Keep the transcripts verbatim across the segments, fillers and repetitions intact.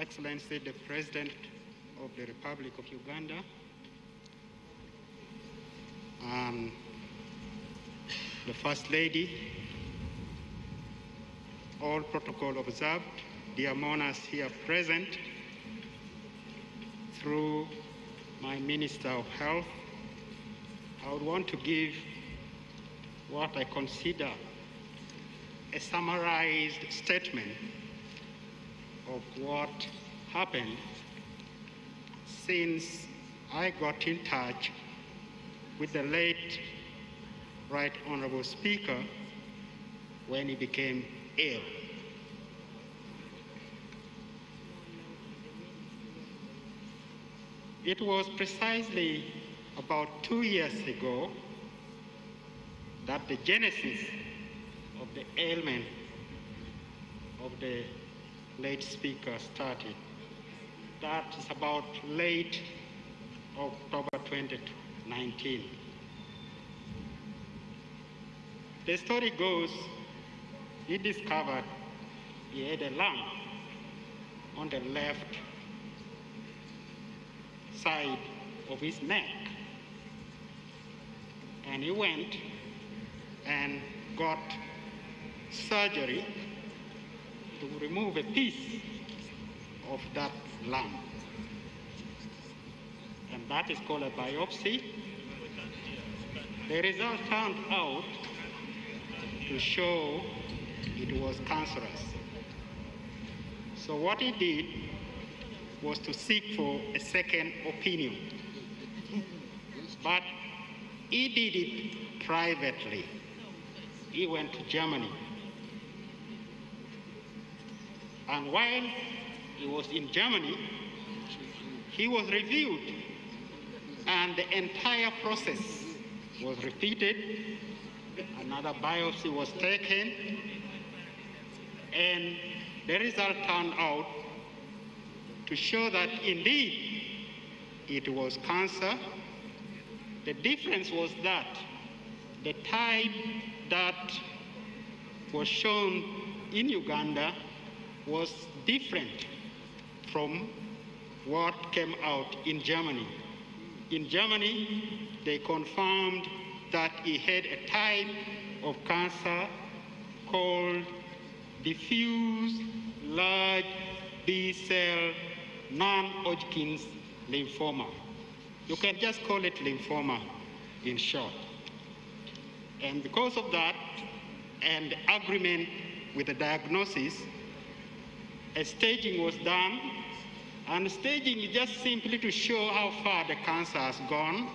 Excellency the President of the Republic of Uganda, um, the First Lady, all protocol observed, dear mourners here present, through my Minister of Health, I would want to give what I consider a summarized statement of what happened since I got in touch with the late Right Honorable Speaker when he became ill. It was precisely about two years ago that the genesis of the ailment of the late speaker started. That is about late October twenty nineteen. The story goes, he discovered he had a lump on the left side of his neck. And he went and got surgery to remove a piece of that lump. And that is called a biopsy. The result turned out to show it was cancerous. So what he did was to seek for a second opinion. But he did it privately. He went to Germany. And while he was in Germany, he was reviewed, and the entire process was repeated. Another biopsy was taken, and the result turned out to show that indeed it was cancer. The difference was that the type that was shown in Uganda was different from what came out in Germany. In Germany, they confirmed that he had a type of cancer called diffuse large B-cell non-Hodgkin's lymphoma. You can just call it lymphoma in short. And because of that, and agreement with the diagnosis, a staging was done, and staging is just simply to show how far the cancer has gone,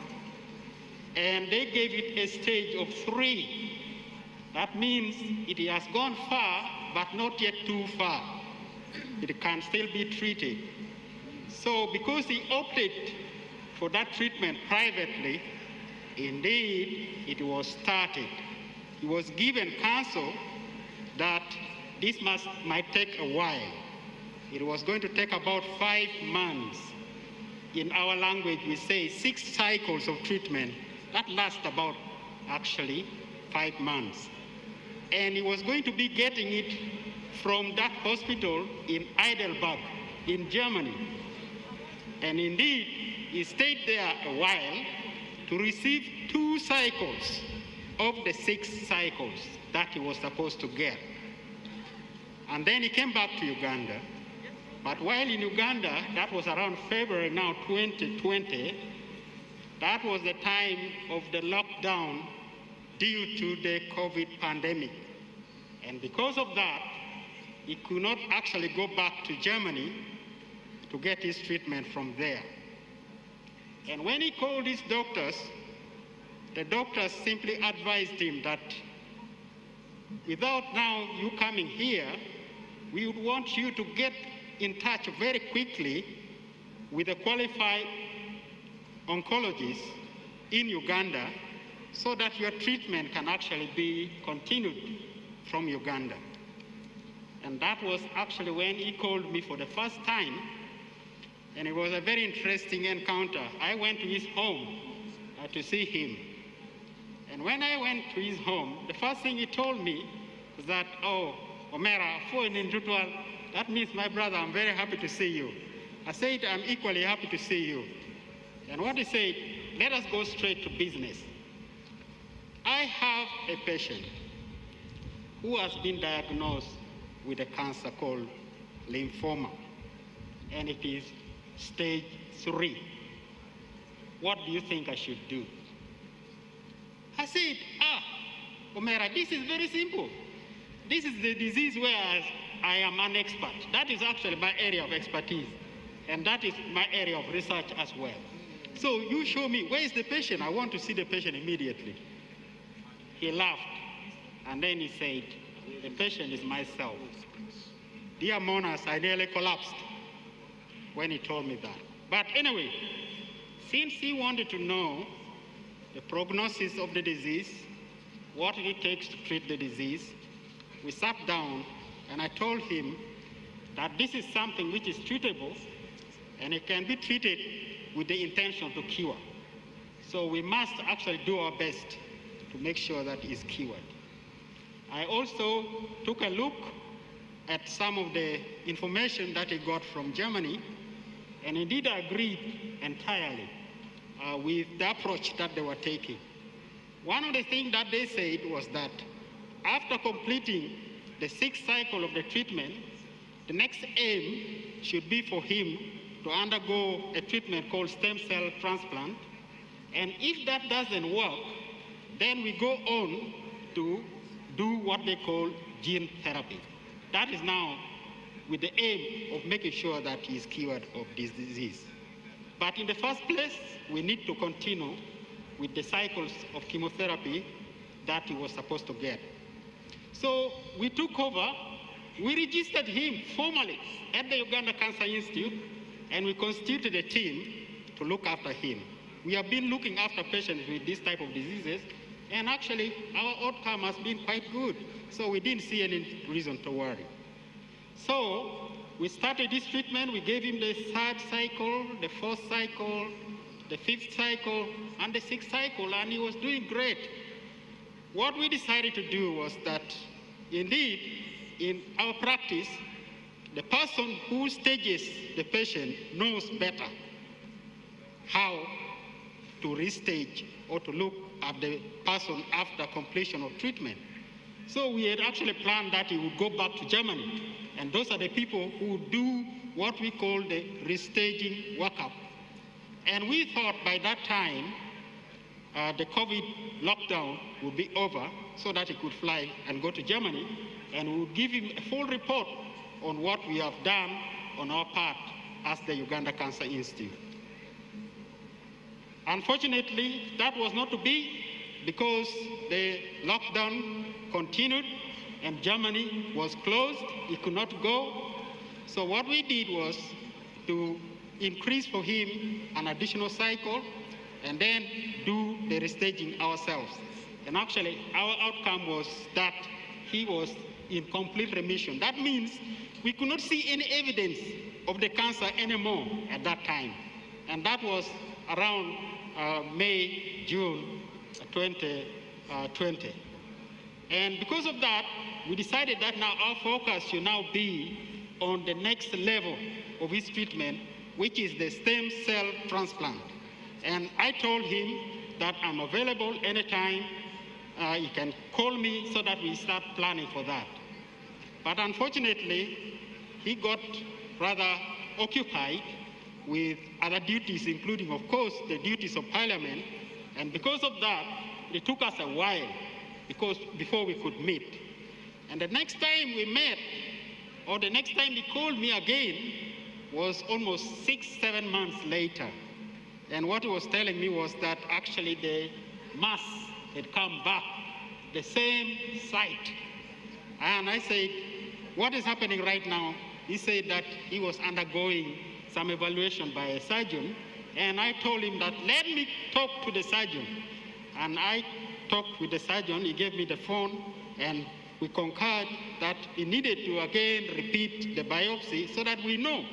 and they gave it a stage of three. That means it has gone far, but not yet too far. It can still be treated. So because he opted for that treatment privately, indeed, it was started. He was given counsel that this must, might take a while. It was going to take about five months. In our language, we say six cycles of treatment. That lasts about, actually, five months. And he was going to be getting it from that hospital in Heidelberg, in Germany. And indeed, he stayed there a while to receive two cycles of the six cycles that he was supposed to get. And then he came back to Uganda. But while in Uganda, that was around February now, twenty twenty, that was the time of the lockdown due to the COVID pandemic. And because of that, he could not actually go back to Germany to get his treatment from there. And when he called his doctors, the doctors simply advised him that without now you coming here, we would want you to get in touch very quickly with a qualified oncologist in Uganda so that your treatment can actually be continued from Uganda. And that was actually when he called me for the first time, and it was a very interesting encounter. I went to his home uh, to see him. And when I went to his home, the first thing he told me was that, oh, Omera, for an individual, that means, my brother, I'm very happy to see you. I said, I'm equally happy to see you. And what he said, let us go straight to business. I have a patient who has been diagnosed with a cancer called lymphoma, and it is stage three. What do you think I should do? I said, ah, Omera, this is very simple. This is the disease where I am an expert. That is actually my area of expertise, and that is my area of research as well. So you show me, where is the patient? I want to see the patient immediately. He laughed, and then he said, the patient is myself. Dear Monas, I nearly collapsed when he told me that. But anyway, since he wanted to know the prognosis of the disease, what it takes to treat the disease, we sat down and I told him that this is something which is treatable and it can be treated with the intention to cure. So we must actually do our best to make sure that it's cured. I also took a look at some of the information that he got from Germany, and indeed I agreed entirely uh, with the approach that they were taking. One of the things that they said was that after completing the sixth cycle of the treatment, the next aim should be for him to undergo a treatment called stem cell transplant. And if that doesn't work, then we go on to do what they call gene therapy. That is now with the aim of making sure that he is cured of this disease. But in the first place, we need to continue with the cycles of chemotherapy that he was supposed to get. So we took over, we registered him formally at the Uganda Cancer Institute, and we constituted a team to look after him. We have been looking after patients with this type of diseases, and actually our outcome has been quite good. So we didn't see any reason to worry. So we started this treatment, we gave him the third cycle, the fourth cycle, the fifth cycle, and the sixth cycle, and he was doing great. What we decided to do was that, indeed, in our practice, the person who stages the patient knows better how to restage or to look at the person after completion of treatment. So we had actually planned that he would go back to Germany, and those are the people who do what we call the restaging workup. And we thought by that time, uh, the COVID lockdown would be over so that he could fly and go to Germany, and we would give him a full report on what we have done on our part as the Uganda Cancer Institute. Unfortunately, that was not to be because the lockdown continued and Germany was closed, he could not go. So what we did was to increase for him an additional cycle and then do the restaging ourselves. And actually, our outcome was that he was in complete remission. That means we could not see any evidence of the cancer anymore at that time. And that was around uh, May, June twenty twenty. And because of that, we decided that now our focus should now be on the next level of his treatment, which is the stem cell transplant. And I told him that I'm available anytime. Uh, you can call me so that we start planning for that. But unfortunately, he got rather occupied with other duties, including, of course, the duties of Parliament. And because of that, it took us a while because before we could meet. And the next time we met, or the next time he called me again, was almost six, seven months later. And what he was telling me was that actually the mass had come back, the same site. And I said, what is happening right now? He said that he was undergoing some evaluation by a surgeon. And I told him that, let me talk to the surgeon. And I talked with the surgeon. He gave me the phone. And we concurred that he needed to again repeat the biopsy so that we know,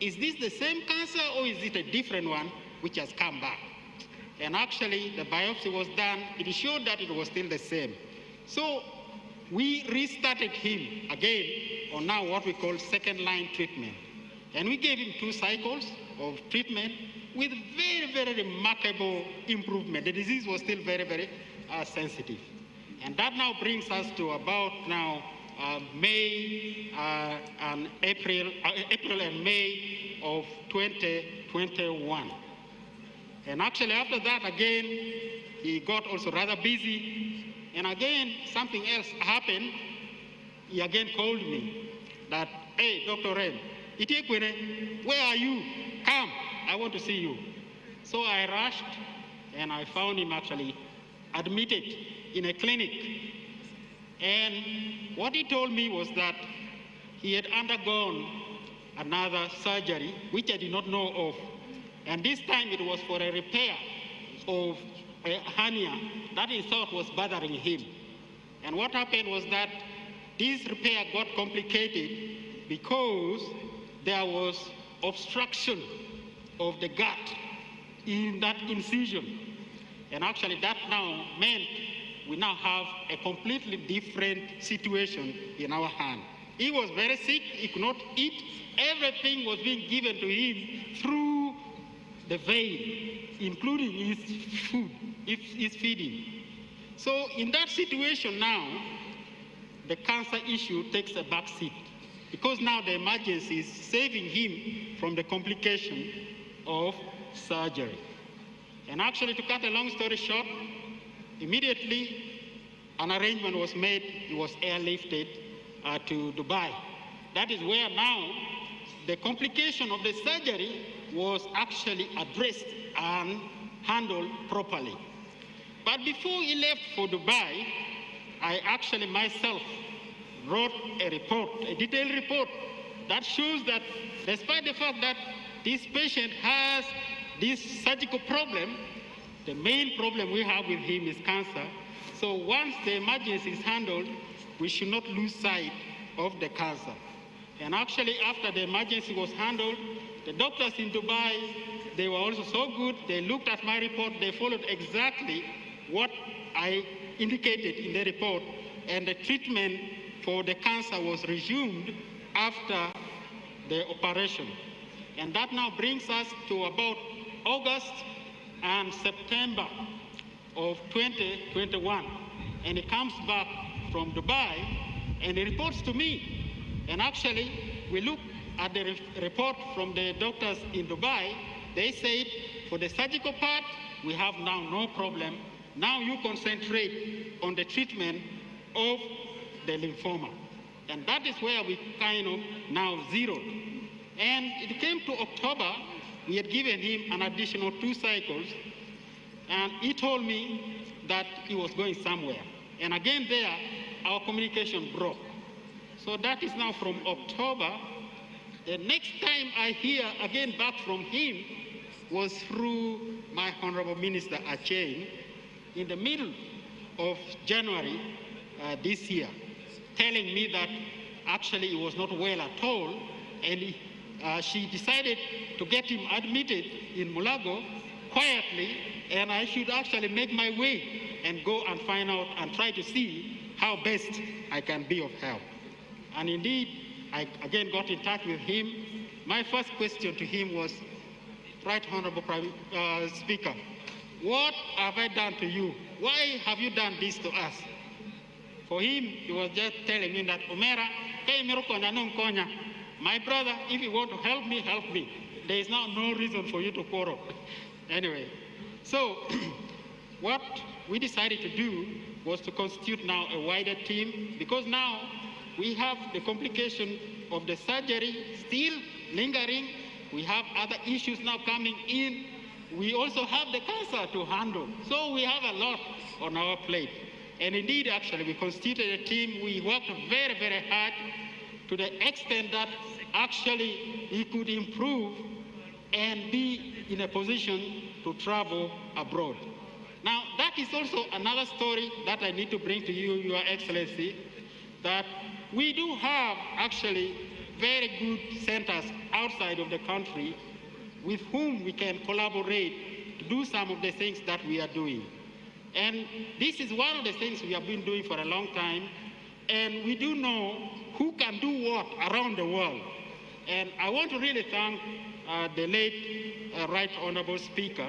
is this the same cancer or is it a different one which has come back? And actually, the biopsy was done. It showed that it was still the same. So we restarted him again on now what we call second-line treatment. And we gave him two cycles of treatment with very, very remarkable improvement. The disease was still very, very uh, sensitive. And that now brings us to about now uh, May uh, and April, uh, April and May of twenty twenty-one. And actually after that, again, he got also rather busy. And again, something else happened. He again called me that, hey, Doctor Ren, Itekwene, where are you? Come, I want to see you. So I rushed, and I found him actually admitted in a clinic. And what he told me was that he had undergone another surgery, which I did not know of. And this time it was for a repair of a hernia that he thought was bothering him. And what happened was that this repair got complicated because there was obstruction of the gut in that incision. And actually that now meant we now have a completely different situation in our hand. He was very sick, he could not eat. Everything was being given to him through the vein, including his food, his feeding. So in that situation now, the cancer issue takes a back seat because now the emergency is saving him from the complication of surgery. And actually, to cut a long story short, immediately an arrangement was made. He was airlifted uh, to Dubai. That is where now the complication of the surgery was actually addressed and handled properly. But before he left for Dubai, I actually myself wrote a report, a detailed report, that shows that despite the fact that this patient has this surgical problem, the main problem we have with him is cancer. So once the emergency is handled, we should not lose sight of the cancer. And actually, after the emergency was handled, the doctors in Dubai, they were also so good, they looked at my report, they followed exactly what I indicated in the report, and the treatment for the cancer was resumed after the operation. And that now brings us to about August and September of twenty twenty-one. And he comes back from Dubai and he reports to me. And actually, we look at the re report from the doctors in Dubai. They said, for the surgical part, we have now no problem. Now you concentrate on the treatment of the lymphoma. And that is where we kind of now zeroed. And it came to October, we had given him an additional two cycles, and he told me that he was going somewhere. And again there, our communication broke. So that is now from October. The next time I hear again back from him was through my Honorable Minister Achain in the middle of January uh, this year, telling me that actually he was not well at all, and he Uh, she decided to get him admitted in Mulago quietly, and I should actually make my way and go and find out and try to see how best I can be of help. And indeed, I again got in touch with him. My first question to him was, Right Honorable Prime uh, Speaker, what have I done to you? Why have you done this to us? For him, he was just telling me that, Omera, hey, mirukonya no mkonya. My brother, if you want to help me, help me. There is now no reason for you to quarrel. Anyway, so what we decided to do was to constitute now a wider team, because now we have the complication of the surgery still lingering. We have other issues now coming in. We also have the cancer to handle. So we have a lot on our plate. And indeed, actually, we constituted a team. We worked very, very hard, to the extent that actually he could improve and be in a position to travel abroad. Now, that is also another story that I need to bring to you, Your Excellency, that we do have actually very good centers outside of the country with whom we can collaborate to do some of the things that we are doing. And this is one of the things we have been doing for a long time, and we do know who can do what around the world. And I want to really thank uh, the late uh, Right Honorable Speaker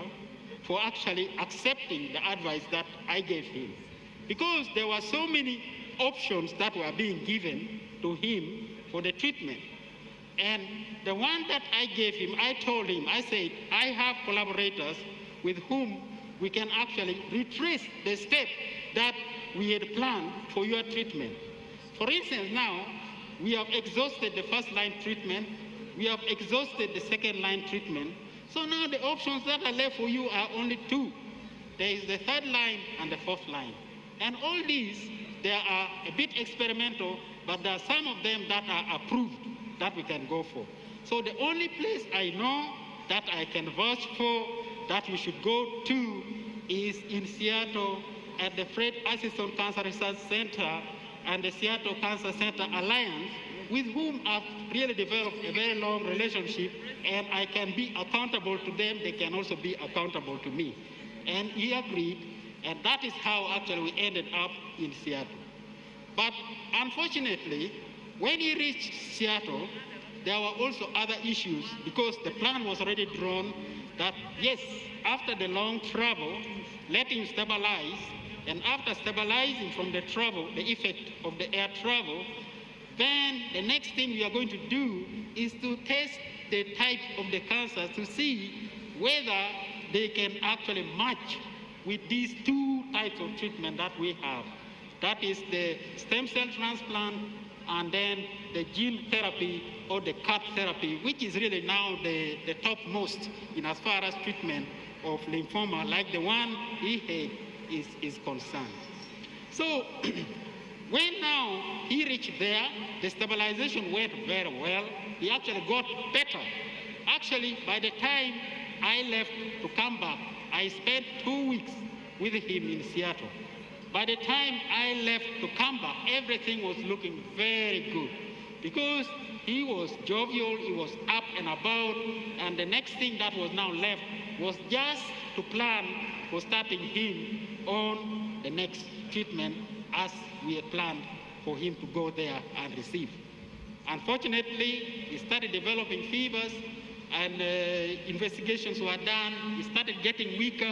for actually accepting the advice that I gave him, because there were so many options that were being given to him for the treatment. And the one that I gave him, I told him, I said, I have collaborators with whom we can actually retrace the step that we had planned for your treatment. For instance, now, we have exhausted the first line treatment, we have exhausted the second line treatment, so now the options that are left for you are only two. There is the third line and the fourth line. And all these, they are a bit experimental, but there are some of them that are approved that we can go for. So the only place I know that I can vouch for that we should go to is in Seattle at the Fred Hutchinson Cancer Research Center and the Seattle Cancer Center Alliance, with whom I've really developed a very long relationship, and I can be accountable to them, they can also be accountable to me. And he agreed, and that is how actually we ended up in Seattle. But unfortunately, when he reached Seattle, there were also other issues, because the plan was already drawn that, yes, after the long travel, let him stabilize, and after stabilizing from the travel, the effect of the air travel, then the next thing we are going to do is to test the type of the cancers to see whether they can actually match with these two types of treatment that we have. That is the stem cell transplant and then the gene therapy or the C A R therapy, which is really now the, the topmost in as far as treatment of lymphoma, like the one he had, is, is concerned. So, when now he reached there, the stabilization went very well. He actually got better. Actually, by the time I left to come back, I spent two weeks with him in Seattle. By the time I left to come back, everything was looking very good, because he was jovial, he was up and about, and the next thing that was now left was just to plan for starting him on the next treatment as we had planned for him to go there and receive. Unfortunately, he started developing fevers, and uh, investigations were done. He started getting weaker,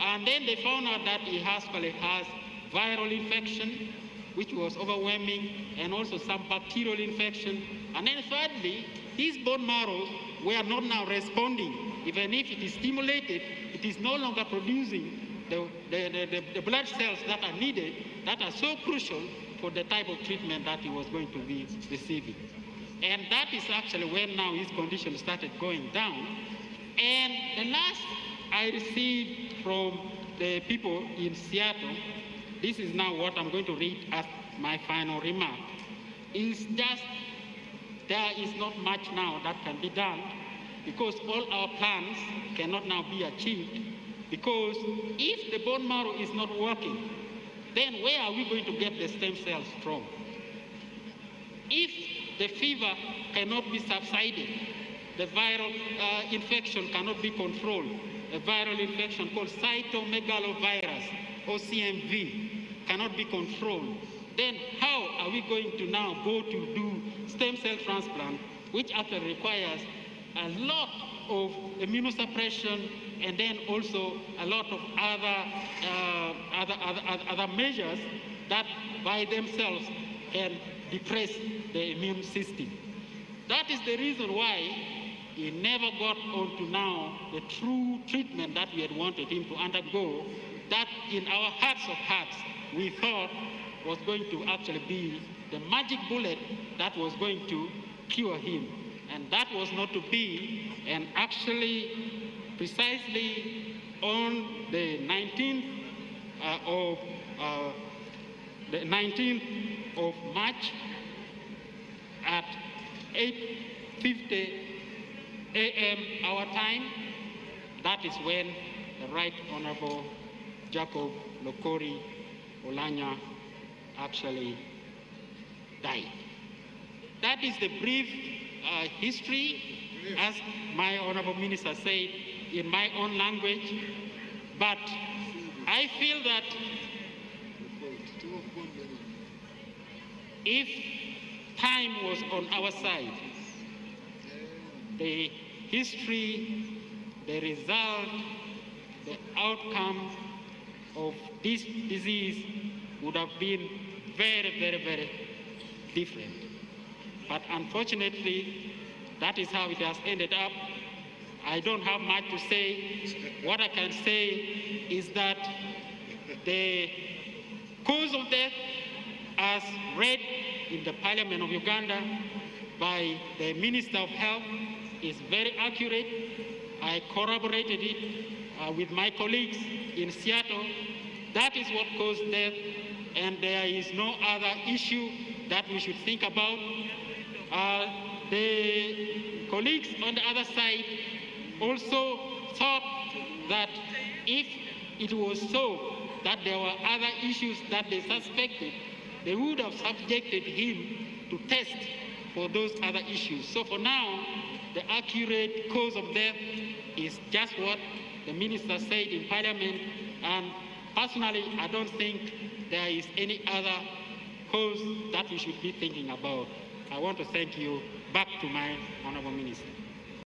and then they found out that he actually has viral infection, which was overwhelming, and also some bacterial infection. And then thirdly, his bone marrow were not now responding. Even if it is stimulated, it is no longer producing the, the, the, the, the blood cells that are needed, that are so crucial for the type of treatment that he was going to be receiving. And that is actually when now his condition started going down. And the last I received from the people in Seattle, this is now what I'm going to read as my final remark, is just there is not much now that can be done, because all our plans cannot now be achieved, because if the bone marrow is not working, then where are we going to get the stem cells from? If the fever cannot be subsided, the viral uh, infection cannot be controlled, a viral infection called cytomegalovirus, or C M V, cannot be controlled, then how are we going to now go to do stem cell transplant, which actually requires a lot of immunosuppression and then also a lot of other, uh, other, other, other measures that by themselves can depress the immune system. That is the reason why he never got on to now the true treatment that we had wanted him to undergo, that in our hearts of hearts we thought was going to actually be the magic bullet that was going to cure him. And that was not to be, and actually precisely on the nineteenth of March at eight fifty a m our time, that is when the Right Honorable Jacob Lokori Olanya actually died. That is the brief uh, history, as my Honorable Minister said, in my own language, but I feel that If time was on our side, the history, the result, the outcome of this disease would have been very, very, very different. But unfortunately, that is how it has ended up. I don't have much to say. What I can say is that the cause of death, as read in the Parliament of Uganda by the Minister of Health, is very accurate. I corroborated it uh, with my colleagues in Seattle. That is what caused death, and there is no other issue that we should think about. Uh, the colleagues on the other side also thought that if it was so that there were other issues that they suspected, they would have subjected him to test for those other issues. So for now, the accurate cause of death is just what the minister said in Parliament, and personally, I don't think there is any other cause that we should be thinking about. I want to thank you. Back to my honorable minister.